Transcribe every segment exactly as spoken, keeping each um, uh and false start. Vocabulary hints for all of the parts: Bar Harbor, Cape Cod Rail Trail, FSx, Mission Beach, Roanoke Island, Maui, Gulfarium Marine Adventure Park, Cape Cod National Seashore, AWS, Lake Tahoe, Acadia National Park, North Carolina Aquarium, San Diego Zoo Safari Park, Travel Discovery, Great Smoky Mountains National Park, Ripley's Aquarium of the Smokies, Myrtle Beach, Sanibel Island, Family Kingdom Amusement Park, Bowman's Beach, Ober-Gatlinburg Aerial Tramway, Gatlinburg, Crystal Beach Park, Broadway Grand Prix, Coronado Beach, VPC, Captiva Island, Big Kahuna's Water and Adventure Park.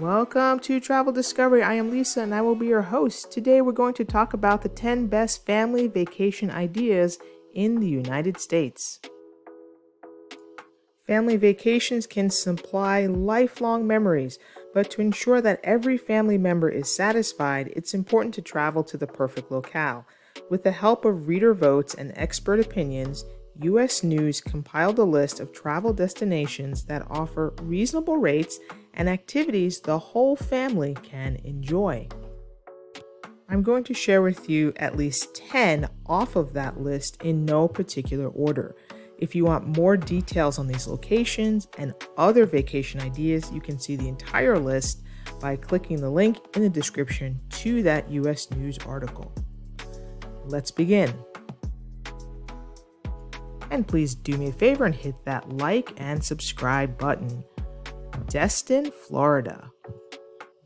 Welcome to Travel Discovery. I am Lisa and I will be your host. Today we're going to talk about the ten best family vacation ideas in the United States. Family vacations can supply lifelong memories, but to ensure that every family member is satisfied, it's important to travel to the perfect locale. With the help of reader votes and expert opinions, U S News compiled a list of travel destinations that offer reasonable rates and activities the whole family can enjoy. I'm going to share with you at least ten off of that list in no particular order. If you want more details on these locations and other vacation ideas, you can see the entire list by clicking the link in the description to that U S News article. Let's begin. And please do me a favor and hit that like and subscribe button. Destin, Florida.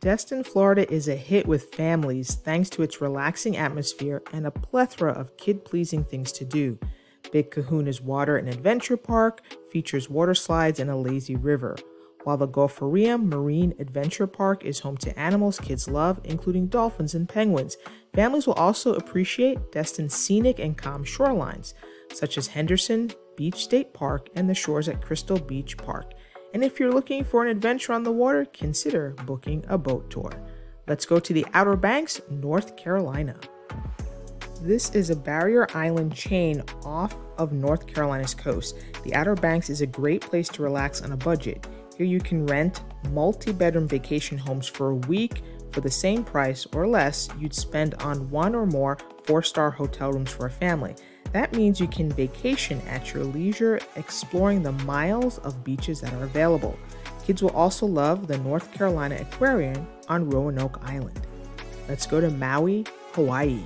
Destin, Florida is a hit with families thanks to its relaxing atmosphere and a plethora of kid-pleasing things to do. Big Kahuna's Water and Adventure Park features water slides and a lazy river, while the Gulfarium Marine Adventure Park is home to animals kids love, including dolphins and penguins. Families will also appreciate Destin's scenic and calm shorelines, such as Henderson Beach State Park and the shores at Crystal Beach Park. And if you're looking for an adventure on the water, consider booking a boat tour. Let's go to the Outer Banks, North Carolina. This is a barrier island chain off of North Carolina's coast. The Outer Banks is a great place to relax on a budget. Here you can rent multi-bedroom vacation homes for a week for the same price or less you'd spend on one or more four-star hotel rooms for a family. That means you can vacation at your leisure, exploring the miles of beaches that are available. Kids will also love the North Carolina Aquarium on Roanoke Island. Let's go to Maui, Hawaii.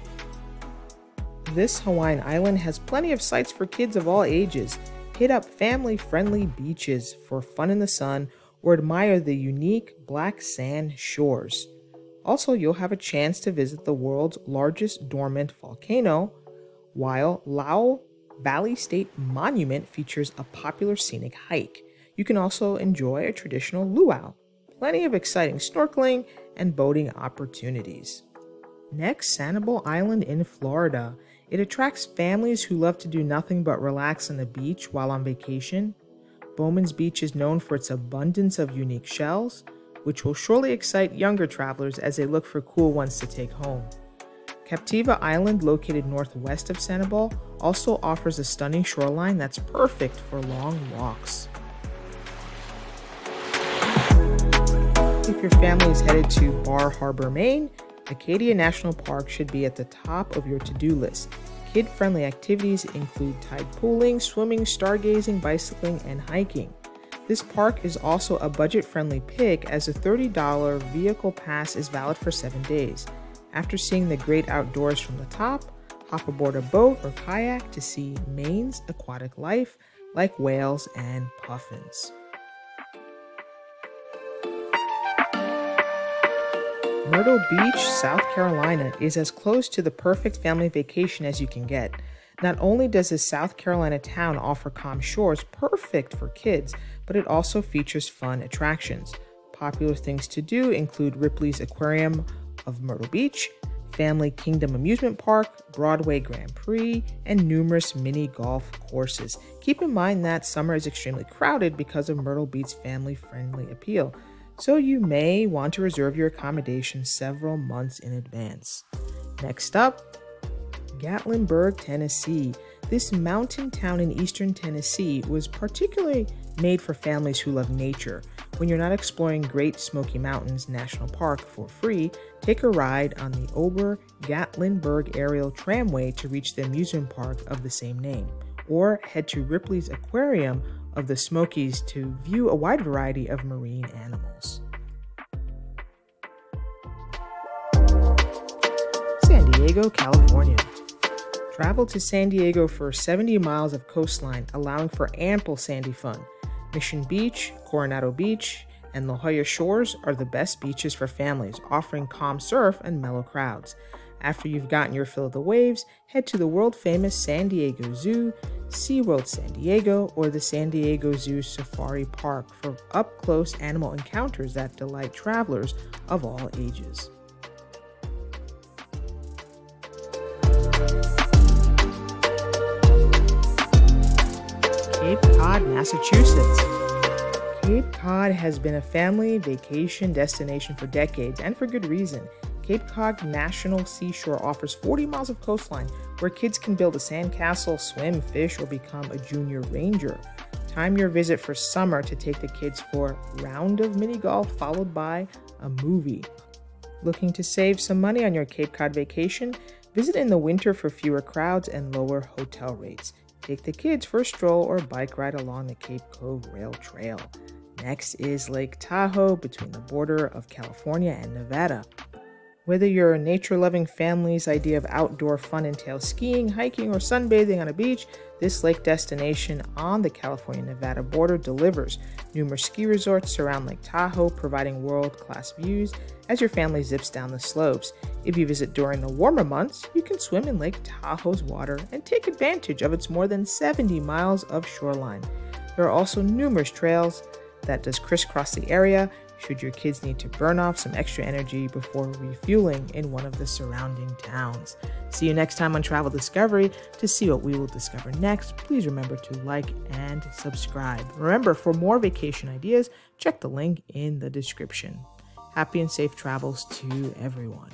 This Hawaiian island has plenty of sights for kids of all ages. Hit up family-friendly beaches for fun in the sun or admire the unique black sand shores. Also, you'll have a chance to visit the world's largest dormant volcano, while Lao Valley State Monument features a popular scenic hike. You can also enjoy a traditional luau, plenty of exciting snorkeling and boating opportunities. Next, Sanibel Island in Florida. It attracts families who love to do nothing but relax on the beach while on vacation. Bowman's Beach is known for its abundance of unique shells, which will surely excite younger travelers as they look for cool ones to take home. Captiva Island, located northwest of Sanibel, also offers a stunning shoreline that's perfect for long walks. If your family is headed to Bar Harbor, Maine, Acadia National Park should be at the top of your to-do list. Kid-friendly activities include tide pooling, swimming, stargazing, bicycling, and hiking. This park is also a budget-friendly pick as a thirty dollar vehicle pass is valid for seven days. After seeing the great outdoors from the top, hop aboard a boat or kayak to see Maine's aquatic life like whales and puffins. Myrtle Beach, South Carolina is as close to the perfect family vacation as you can get. Not only does this South Carolina town offer calm shores perfect for kids, but it also features fun attractions. Popular things to do include Ripley's Aquarium of Myrtle Beach, Family Kingdom Amusement Park, Broadway Grand Prix, and numerous mini golf courses. Keep in mind that summer is extremely crowded because of Myrtle Beach's family-friendly appeal, so you may want to reserve your accommodation several months in advance. Next up, Gatlinburg, Tennessee. This mountain town in eastern Tennessee was particularly made for families who love nature. When you're not exploring Great Smoky Mountains National Park for free, take a ride on the Ober-Gatlinburg Aerial Tramway to reach the amusement park of the same name, or head to Ripley's Aquarium of the Smokies to view a wide variety of marine animals. San Diego, California. Travel to San Diego for seventy miles of coastline, allowing for ample sandy fun. Mission Beach, Coronado Beach, and La Jolla Shores are the best beaches for families, offering calm surf and mellow crowds. After you've gotten your fill of the waves, head to the world-famous San Diego Zoo SeaWorld San Diego, or the San Diego Zoo Safari Park for up-close animal encounters that delight travelers of all ages. Cape Cod, Massachusetts. Cape Cod has been a family vacation destination for decades, and for good reason. Cape Cod National Seashore offers forty miles of coastline where kids can build a sandcastle, swim, fish, or become a junior ranger. Time your visit for summer to take the kids for a round of mini golf followed by a movie. Looking to save some money on your Cape Cod vacation? Visit in the winter for fewer crowds and lower hotel rates. Take the kids for a stroll or a bike ride along the Cape Cod Rail Trail. Next is Lake Tahoe, between the border of California and Nevada. Whether your nature-loving family's idea of outdoor fun entails skiing, hiking, or sunbathing on a beach, this lake destination on the California-Nevada border delivers. Numerous ski resorts surround Lake Tahoe, providing world-class views as your family zips down the slopes. If you visit during the warmer months, you can swim in Lake Tahoe's water and take advantage of its more than seventy miles of shoreline. There are also numerous trails that does crisscross the area, should your kids need to burn off some extra energy before refueling in one of the surrounding towns. See you next time on Travel Discovery. To see what we will discover next, please remember to like and subscribe. Remember, for more vacation ideas, check the link in the description. Happy and safe travels to everyone.